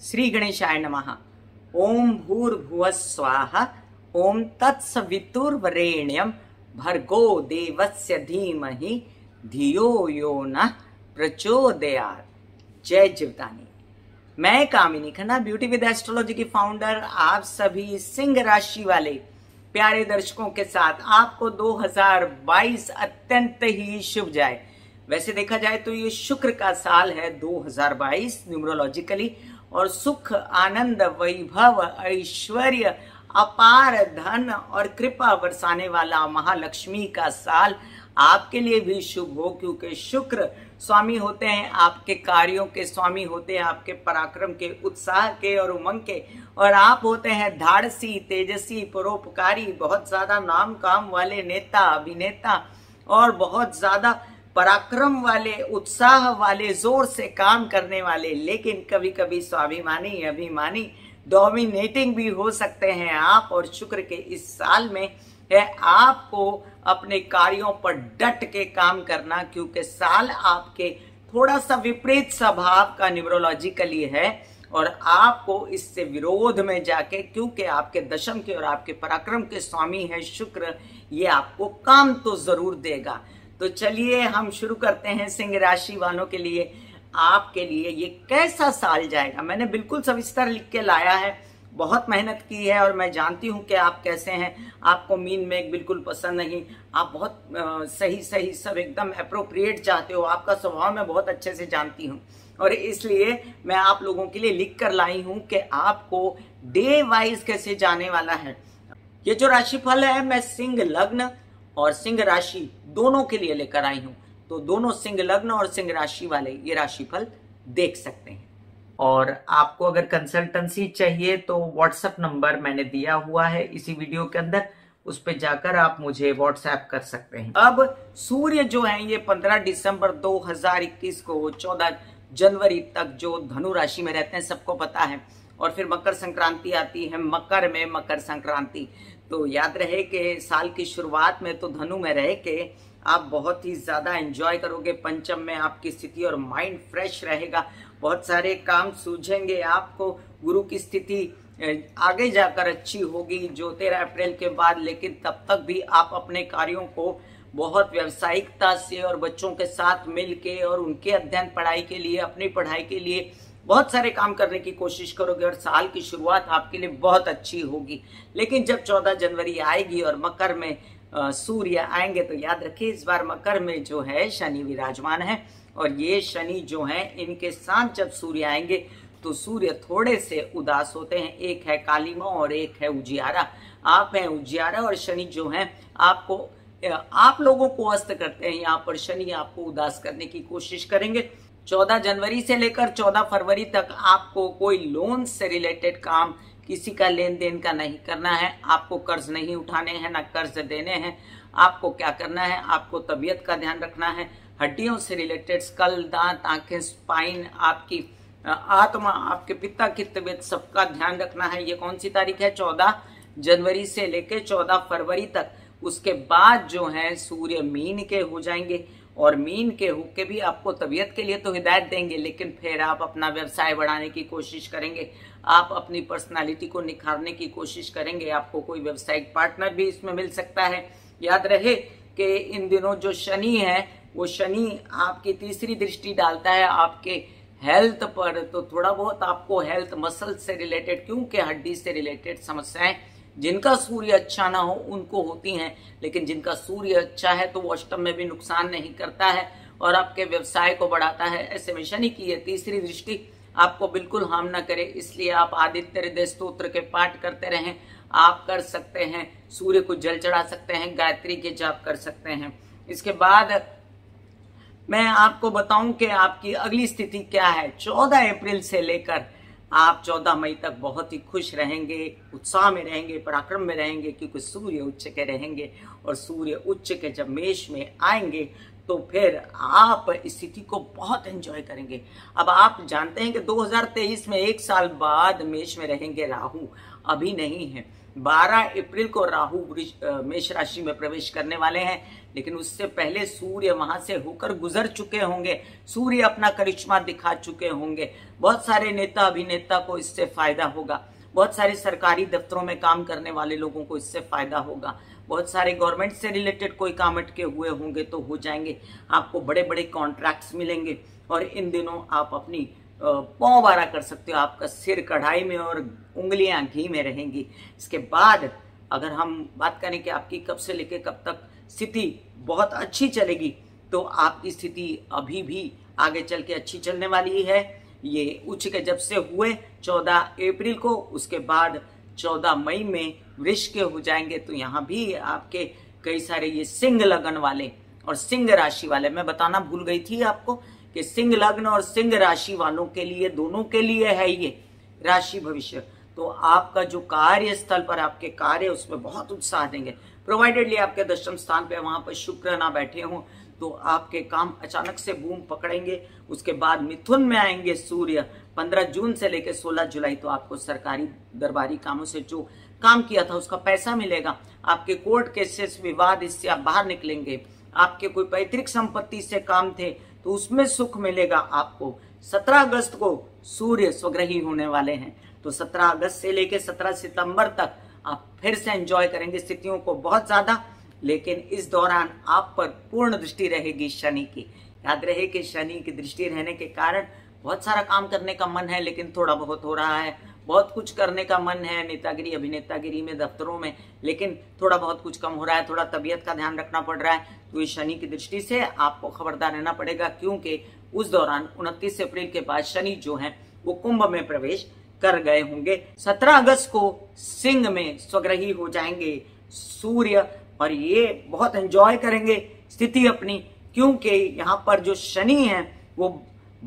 श्री गणेशाय नमः। ओम भूर्भुवः स्वाहा। ओम तत्सवितुर्वरेण्यं भर्गो देवस्य धीमहि धियो यो नः प्रचोदयात्। जय जीवदानी। मैं Kamini Khanna, beauty with astrology की फाउंडर, आप सभी सिंह राशि वाले प्यारे दर्शकों के साथ आपको 2022 अत्यंत ही शुभ जाए। वैसे देखा जाए तो ये शुक्र का साल है 2022 न्यूमरोलॉजिकली, और सुख, आनंद, वैभव, ऐश्वर्य, अपार धन और कृपा बरसाने वाला महालक्ष्मी का साल आपके लिए भी शुभ हो, क्योंकि शुक्र स्वामी होते हैं, आपके कार्यों के स्वामी होते हैं, आपके पराक्रम के, उत्साह के और उमंग के, और आप होते हैं धाड़सी, तेजस्वी, परोपकारी, बहुत ज्यादा नाम काम वाले नेता, अभिनेता और बहुत ज्यादा पराक्रम वाले, उत्साह वाले, जोर से काम करने वाले, लेकिन कभी कभी स्वाभिमानी, अभिमानी, डोमिनेटिंग भी हो सकते हैं आप। और शुक्र के इस साल में है आपको अपने कार्यों पर डट के काम करना, क्योंकि साल आपके थोड़ा सा विपरीत स्वभाव का न्यूमरोलॉजिकली है, और आपको इससे विरोध में जाके, क्योंकि आपके दशम के और आपके पराक्रम के स्वामी है शुक्र, ये आपको काम तो जरूर देगा। तो चलिए हम शुरू करते हैं। सिंह राशि वालों के लिए, आपके लिए ये कैसा साल जाएगा, मैंने बिल्कुल सविस्तर लिख के लाया है, बहुत मेहनत की है, और मैं जानती हूँ कि आप कैसे हैं। आपको मीन मेक बिल्कुल पसंद नहीं, आप बहुत सही सब एकदम अप्रोप्रिएट चाहते हो, आपका स्वभाव मैं बहुत अच्छे से जानती हूँ, और इसलिए मैं आप लोगों के लिए लिख कर लाई हूँ कि आपको डे वाइज कैसे जाने वाला है। ये जो राशिफल है मैं सिंह लग्न और सिंह राशि दोनों के लिए लेकर आई हूँ, तो दोनों सिंह लग्न और सिंह राशि वाले ये राशिफल देख सकते हैं। और आपको अगर कंसल्टेंसी चाहिए तो व्हाट्सएप नंबर मैंने दिया हुआ है इसी वीडियो के अंदर, उस पे जाकर आप मुझे व्हाट्सएप कर सकते हैं। अब सूर्य जो है ये 15 दिसंबर 2021 को 14 जनवरी तक जो धनु राशि में रहते हैं, सबको पता है, और फिर मकर संक्रांति आती है, मकर में मकर संक्रांति। तो याद रहे कि साल की शुरुआत में तो धनु में रह के आप बहुत ही ज़्यादा एंजॉय करोगे, पंचम में आपकी स्थिति और माइंड फ्रेश रहेगा, बहुत सारे काम सूझेंगे आपको, गुरु की स्थिति आगे जाकर अच्छी होगी जो 13 अप्रैल के बाद, लेकिन तब तक भी आप अपने कार्यों को बहुत व्यावसायिकता से और बच्चों के साथ मिल के और उनके अध्ययन पढ़ाई के लिए, अपनी पढ़ाई के लिए बहुत सारे काम करने की कोशिश करोगे, और साल की शुरुआत आपके लिए बहुत अच्छी होगी। लेकिन जब 14 जनवरी आएगी और मकर में सूर्य आएंगे, तो याद रखिए इस बार मकर में जो है शनि विराजमान है, और ये शनि जो है इनके साथ जब सूर्य आएंगे तो सूर्य थोड़े से उदास होते हैं। एक है कालीमा और एक है उजियारा, आप हैं उजियारा, और शनि जो है आपको, आप लोगों को अस्त करते हैं। यहाँ पर शनि आपको उदास करने की कोशिश करेंगे। 14 जनवरी से लेकर 14 फरवरी तक आपको कोई लोन से रिलेटेड काम, किसी का लेन देन का नहीं करना है, आपको कर्ज नहीं उठाने हैं, ना कर्ज देने हैं। आपको क्या करना है, आपको तबीयत का ध्यान रखना है, हड्डियों से रिलेटेड, स्कल, दांत, आंखें, स्पाइन, आपकी आत्मा, आपके पिता की तबीयत, सबका ध्यान रखना है। ये कौन सी तारीख है, 14 जनवरी से लेकर 14 फरवरी तक। उसके बाद जो है सूर्य मीन के हो जाएंगे, और मीन के होके भी आपको तबीयत के लिए तो हिदायत देंगे, लेकिन फिर आप अपना व्यवसाय बढ़ाने की कोशिश करेंगे, आप अपनी पर्सनालिटी को निखारने की कोशिश करेंगे, आपको कोई व्यवसायिक पार्टनर भी इसमें मिल सकता है। याद रहे कि इन दिनों जो शनि है, वो शनि आपकी तीसरी दृष्टि डालता है आपके हेल्थ पर, तो थोड़ा बहुत आपको हेल्थ, मसल से रिलेटेड, क्योंकि हड्डी से रिलेटेड समस्याएं जिनका सूर्य अच्छा ना हो उनको होती हैं, लेकिन जिनका सूर्य अच्छा है तो वो अष्टम में भी नुकसान नहीं करता है और आपके व्यवसाय को बढ़ाता है। ऐसे में शनि की ये तीसरी दृष्टि आपको बिल्कुल हार्म ना करे, इसलिए आप आदित्य हृदय स्तोत्र के पाठ करते रहें। आप कर सकते हैं, सूर्य को जल चढ़ा सकते हैं, गायत्री के जाप कर सकते हैं। इसके बाद मैं आपको बताऊं कि आपकी अगली स्थिति क्या है। 14 अप्रैल से लेकर आप 14 मई तक बहुत ही खुश रहेंगे, उत्साह में रहेंगे, पराक्रम में रहेंगे, क्योंकि सूर्य उच्च के रहेंगे, और सूर्य उच्च के जब मेष में आएंगे तो फिर आप इस स्थिति को बहुत एंजॉय करेंगे। अब आप जानते हैं कि 2023 में एक साल बाद मेष में रहेंगे राहु, अभी नहीं है। 12 अप्रैल को राहु मेष राशि में प्रवेश करने वाले हैं, लेकिन उससे पहले सूर्य वहां से होकर गुजर चुके होंगे, सूर्य अपना करिश्मा दिखा चुके होंगे। बहुत सारे नेता अभिनेता को इससे फायदा होगा, बहुत सारे सरकारी दफ्तरों में काम करने वाले लोगों को इससे फायदा होगा, बहुत सारे गवर्नमेंट से रिलेटेड कोई काम अटके हुए होंगे तो हो जाएंगे। आपको बड़े बड़े कॉन्ट्रैक्ट्स मिलेंगे और इन दिनों आप अपनी पांव बारा कर सकते हो, आपका सिर कढ़ाई में और उंगलियां घी में रहेंगी। इसके बाद अगर हम बात करें कि आपकी कब से लेके कब तक स्थिति बहुत अच्छी चलेगी, तो आपकी स्थिति अभी भी आगे चल के अच्छी चलने वाली है। ये उच्च के जब से हुए 14 अप्रैल को, उसके बाद 14 मई में वृष के हो जाएंगे, तो यहाँ भी आपके कई सारे ये सिंह लगन वाले और सिंह राशि वाले, मैं बताना भूल गई थी आपको कि सिंह लग्न और सिंह राशि वालों के लिए, दोनों के लिए है ये राशि भविष्य। तो आपका जो कार्य स्थल पर आपके कार्य, उसमें बहुत उत्साह देंगे, प्रोवाइडेडली आपके दशम स्थान पे वहां पर शुक्र ना बैठे हों, तो आपके काम अचानक से बूम पकड़ेंगे। उसके बाद मिथुन में आएंगे सूर्य 15 जून से लेकर 16 जुलाई, तो आपको सरकारी दरबारी कामों से जो काम किया था उसका पैसा मिलेगा। आपके कोर्ट केसेस विवाद, इससे आप बाहर निकलेंगे। आपके कोई पैतृक संपत्ति से काम थे तो उसमें सुख मिलेगा आपको। 17 अगस्त को सूर्य स्वग्रही होने वाले हैं, तो 17 अगस्त से लेकर 17 सितंबर तक आप फिर से एंजॉय करेंगे स्थितियों को बहुत ज्यादा, लेकिन इस दौरान आप पर पूर्ण दृष्टि रहेगी शनि की। याद रहे कि शनि की दृष्टि रहने के कारण बहुत सारा काम करने का मन है लेकिन थोड़ा बहुत हो रहा है, बहुत कुछ करने का मन है नेतागिरी अभिनेतागिरी में दफ्तरों में, लेकिन थोड़ा बहुत कुछ कम हो रहा है, थोड़ा तबीयत का ध्यान रखना पड़ रहा है। तो ये शनि की दृष्टि से आपको खबरदार रहना पड़ेगा, क्योंकि उस दौरान 29 अप्रैल के बाद शनि जो है वो कुंभ में प्रवेश कर गए होंगे। 17 अगस्त को सिंह में स्वग्रही हो जाएंगे सूर्य, और ये बहुत एंजॉय करेंगे स्थिति अपनी, क्योंकि यहाँ पर जो शनि है वो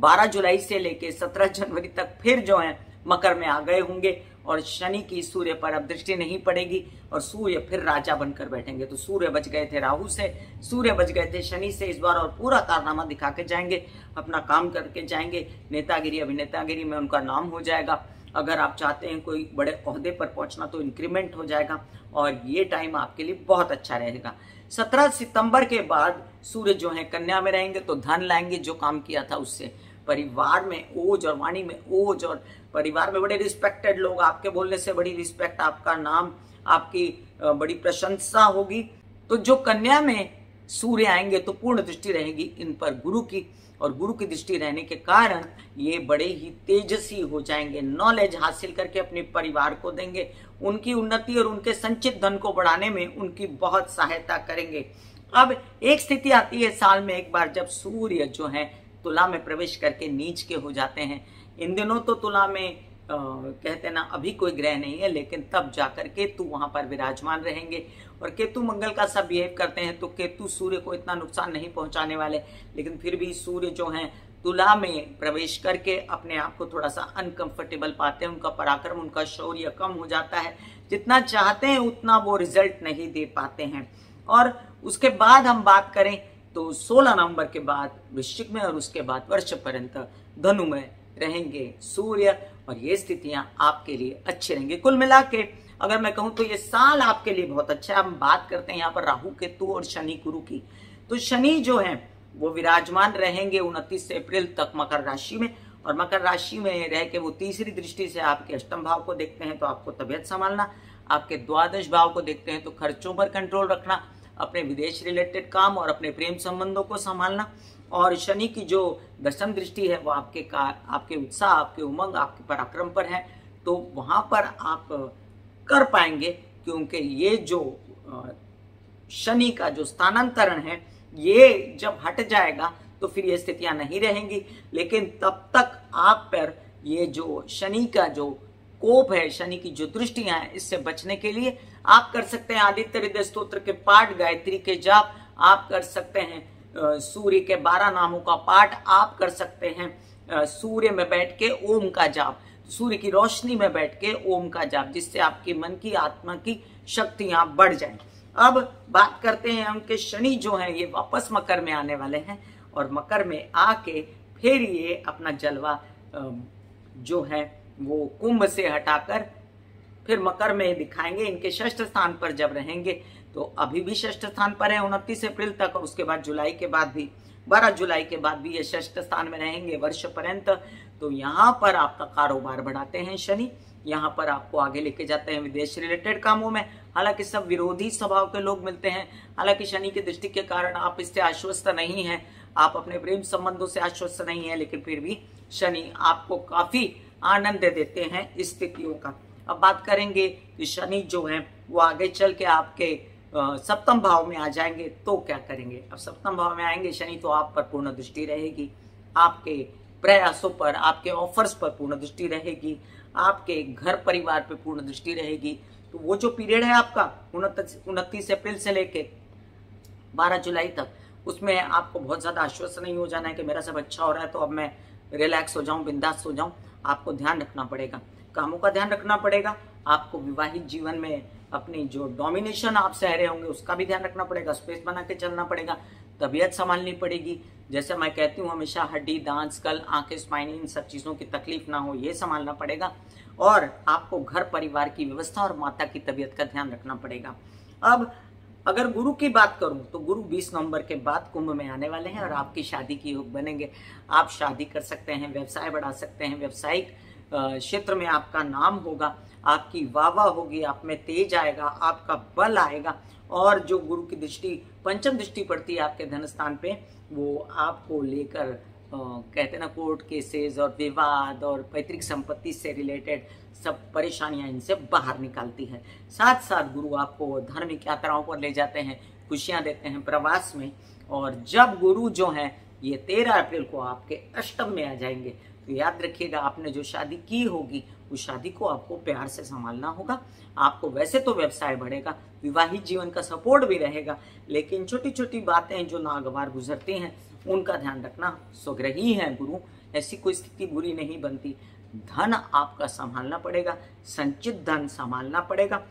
12 जुलाई से लेके 17 जनवरी तक फिर जो है मकर में आ गए होंगे, और शनि की सूर्य पर अब दृष्टि नहीं पड़ेगी और सूर्य फिर राजा बनकर बैठेंगे। तो सूर्य बच गए थे राहु से, सूर्य बच गए थे शनि से इस बार, और पूरा कारनामा दिखा के जाएंगे, अपना काम करके जाएंगे। नेतागिरी अभिनेतागिरी में उनका नाम हो जाएगा, अगर आप चाहते हैं कोई बड़े ओहदे पर पहुंचना तो इंक्रीमेंट हो जाएगा, और ये टाइम आपके लिए बहुत अच्छा रहेगा। 17 सितंबर के बाद सूर्य जो है कन्या में रहेंगे, तो धन लाएंगे जो काम किया था उससे। परिवार में ओज और वाणी में ओज, और परिवार में बड़े रिस्पेक्टेड लोग, आपके बोलने से बड़ी रिस्पेक्ट, आपका नाम, आपकी बड़ी प्रशंसा होगी। तो जो कन्या में सूर्य आएंगे तो पूर्ण दृष्टि रहेगी इन पर गुरु की, और गुरु की दृष्टि रहने के कारण ये बड़े ही तेजस्वी हो जाएंगे, नॉलेज हासिल करके अपने परिवार को देंगे, उनकी उन्नति और उनके संचित धन को बढ़ाने में उनकी बहुत सहायता करेंगे। अब एक स्थिति आती है साल में एक बार जब सूर्य जो है तुला में प्रवेश करके नीच के हो जाते हैं। इन दिनों तो तुला में कहते हैं ना, अभी कोई ग्रह नहीं है, लेकिन तब जाकर केतु वहां पर विराजमान रहेंगे, और केतु मंगल का सब बिहेव करते हैं, तो केतु सूर्य को इतना नुकसान नहीं पहुंचाने वाले, लेकिन फिर भी सूर्य जो है तुला में प्रवेश करके अपने आप को थोड़ा सा अनकंफर्टेबल पाते हैं, उनका पराक्रम उनका शौर्य कम हो जाता है, जितना चाहते हैं उतना वो रिजल्ट नहीं दे पाते हैं। और उसके बाद हम बात करें तो 16 नवंबर के बाद वृश्चिक में और उसके बाद वर्ष पर्यंत धनु में रहेंगे सूर्य, और ये स्थितियां आपके लिए अच्छी रहेंगी। कुल मिला के अगर मैं कहूं तो ये साल आपके लिए बहुत अच्छा है। हम बात करते हैं यहाँ पर राहु केतु और शनि गुरु की, तो शनि जो है वो विराजमान रहेंगे 29 अप्रैल तक मकर राशि में, और मकर राशि में रह के वो तीसरी दृष्टि से आपके अष्टम भाव को देखते हैं, तो आपको तबीयत संभालना, आपके द्वादश भाव को देखते हैं तो खर्चों पर कंट्रोल रखना, अपने विदेश रिलेटेड काम और अपने प्रेम संबंधों को संभालना, और शनि की जो दशम दृष्टि है वो आपके उत्साह, आपके उमंग, आपके पराक्रम पर है, तो वहाँ पर आप कर पाएंगे, क्योंकि ये जो शनि का जो स्थानांतरण है ये जब हट जाएगा तो फिर ये स्थितियां नहीं रहेंगी। लेकिन तब तक आप पर ये जो शनि का जो कोप है, शनि की जो दृष्टियां हैं, इससे बचने के लिए आप कर सकते हैं आदित्य हृदय स्तोत्र के पाठ, गायत्री के जाप आप कर सकते हैं, सूर्य के 12 नामों का पाठ आप कर सकते हैं, सूर्य में बैठ के ओम का जाप, सूर्य की रोशनी में बैठ के ओम का जाप, जिससे आपके मन की आत्मा की शक्तियां बढ़ जाएं। अब बात करते हैं उनके शनि जो है ये वापस मकर में आने वाले हैं, और मकर में आके फिर ये अपना जलवा जो है वो कुंभ से हटाकर फिर मकर में दिखाएंगे। इनके षष्ठ स्थान पर जब रहेंगे तो अभी भी षष्ठ स्थान पर है 29 अप्रैल तक, और उसके बाद जुलाई के बाद भी 12 जुलाई के बाद भी ये षष्ठ स्थान में रहेंगे वर्ष पर्यंत। तो यहाँ पर आपका कारोबार बढ़ाते हैं शनि, यहाँ पर आपको आगे लेके जाते हैं विदेश रिलेटेड कामों में। हालांकि सब विरोधी स्वभाव के लोग मिलते हैं, हालांकि शनि की दृष्टि के कारण आप इससे आश्वस्त नहीं हैं, आप अपने प्रेम संबंधों से आश्वस्त नहीं हैं, लेकिन फिर भी शनि आपको काफी आनंद देते हैं स्थितियों का। अब बात करेंगे कि शनि जो है वो आगे चल के आपके सप्तम भाव में आ जाएंगे तो क्या करेंगे। अब सप्तम भाव में आएंगे शनि तो आप पर पूर्ण दृष्टि रहेगी, आपके प्रयासों पर, आपके ऑफर्स पर पूर्ण दृष्टि रहेगी, आपके घर परिवार पर पूर्ण दृष्टि रहेगी। तो वो जो पीरियड है आपका 29 अप्रैल से लेके 12 जुलाई तक, उसमें आपको बहुत ज़्यादा आश्वस्त नहीं हो जाना है कि मेरा सब अच्छा हो रहा है तो अब मैं रिलैक्स हो जाऊँ, बिंदास हो जाऊँ। आपको ध्यान रखना पड़ेगा, कामों का ध्यान रखना पड़ेगा, आपको विवाहित जीवन में अपनी जो डोमिनेशन आप सह रहे होंगे उसका भी ध्यान रखना पड़ेगा, स्पेस बना के चलना पड़ेगा, तबीयत संभालनी पड़ेगी। जैसे मैं कहती हूँ हमेशा हड्डी, दांत, स्कल, आंखें, स्पाइन, इन सब चीज़ों की तकलीफ ना हो, ये संभालना पड़ेगा। और आपको घर परिवार की व्यवस्था और माता की तबीयत का ध्यान रखना पड़ेगा। अब अगर गुरु की बात करूं तो गुरु 20 नवंबर के बाद कुंभ में आने वाले हैं और आपकी शादी की योग बनेंगे। आप शादी कर सकते हैं, व्यवसाय बढ़ा सकते हैं, व्यवसायिक क्षेत्र में आपका नाम होगा, आपकी वाहवाह होगी, आप में तेज आएगा, आपका बल आएगा। और जो गुरु की दृष्टि, पंचम दृष्टि पड़ती है आपके धन स्थान पे, वो आपको लेकर कहते ना कोर्ट केसेस और विवाद और पैतृक संपत्ति से रिलेटेड सब परेशानियां इनसे बाहर निकालती है। साथ साथ गुरु आपको धार्मिक यात्राओं पर ले जाते हैं, खुशियां देते हैं प्रवास में। और जब गुरु जो है ये 13 अप्रैल को आपके अष्टम में आ जाएंगे तो याद रखिएगा आपने जो शादी की होगी उस शादी को आपको प्यार से संभालना होगा। आपको वैसे तो व्यवसाय बढ़ेगा, विवाहित जीवन का सपोर्ट भी रहेगा, लेकिन छोटी छोटी बातें जो नागवार गुजरती हैं उनका ध्यान रखना। सुग्रही है गुरु, ऐसी कोई स्थिति बुरी नहीं बनती। धन आपका संभालना पड़ेगा, संचित धन संभालना पड़ेगा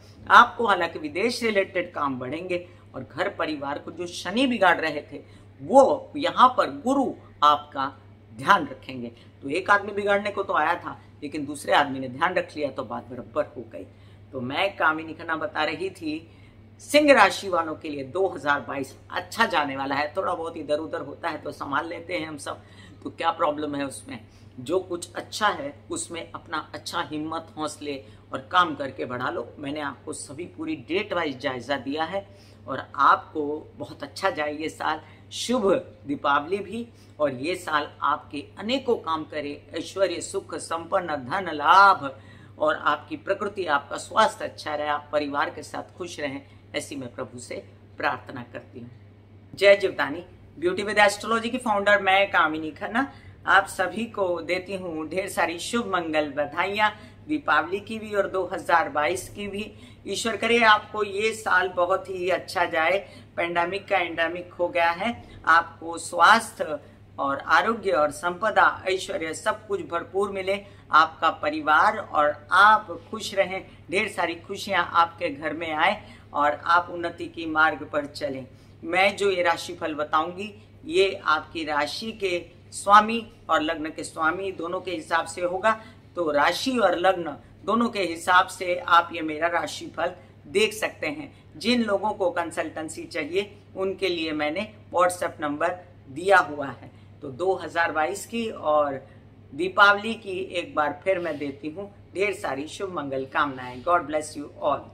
आपको। हालांकि विदेश रिलेटेड काम बढ़ेंगे और घर परिवार को जो शनि बिगाड़ रहे थे वो यहाँ पर गुरु आपका ध्यान रखेंगे। तो एक आदमी बिगाड़ने को तो आया था लेकिन दूसरे आदमी ने ध्यान रख लिया तो बात बराबर हो गई। तो मैं कामिनी खन्ना बता रही थी सिंह राशि वालों के लिए 2022 अच्छा जाने वाला है। थोड़ा बहुत इधर उधर होता है तो संभाल लेते हैं हम सब, तो क्या प्रॉब्लम है उसमें। जो कुछ अच्छा है उसमें अपना अच्छा हिम्मत, हौसले और काम करके बढ़ा लो। मैंने आपको सभी पूरी डेट वाइज जायजा दिया है और आपको बहुत अच्छा जाए ये साल। शुभ दीपावली भी, और ये साल आपके अनेकों काम करे, ऐश्वर्य, सुख, संपन्न, धन लाभ, और आपकी प्रकृति, आपका स्वास्थ्य अच्छा रहे, आप परिवार के साथ खुश रहें, ऐसी मैं प्रभु से प्रार्थना करती हूँ। जय जीवदानी। ब्यूटी विद एस्ट्रोलॉजी की फाउंडर मैं कामिनी खन्ना आप सभी को देती हूँ ढेर सारी शुभ मंगल बधाइयाँ, दीपावली की भी और 2022 की भी। ईश्वर करे आपको ये साल बहुत ही अच्छा जाए। पेंडेमिक का एंडेमिक हो गया है, आपको स्वास्थ्य और आरोग्य और संपदा, ऐश्वर्य सब कुछ भरपूर मिले। आपका परिवार और आप खुश रहें, ढेर सारी खुशियां आपके घर में आए और आप उन्नति की मार्ग पर चलें। मैं जो ये राशिफल बताऊंगी ये आपकी राशि के स्वामी और लग्न के स्वामी दोनों के हिसाब से होगा, तो राशि और लग्न दोनों के हिसाब से आप ये मेरा राशिफल देख सकते हैं। जिन लोगों को कंसल्टेंसी चाहिए उनके लिए मैंने व्हाट्सएप नंबर दिया हुआ है। तो 2022 की और दीपावली की एक बार फिर मैं देती हूँ ढेर सारी शुभ मंगल कामनाएं। God bless you all.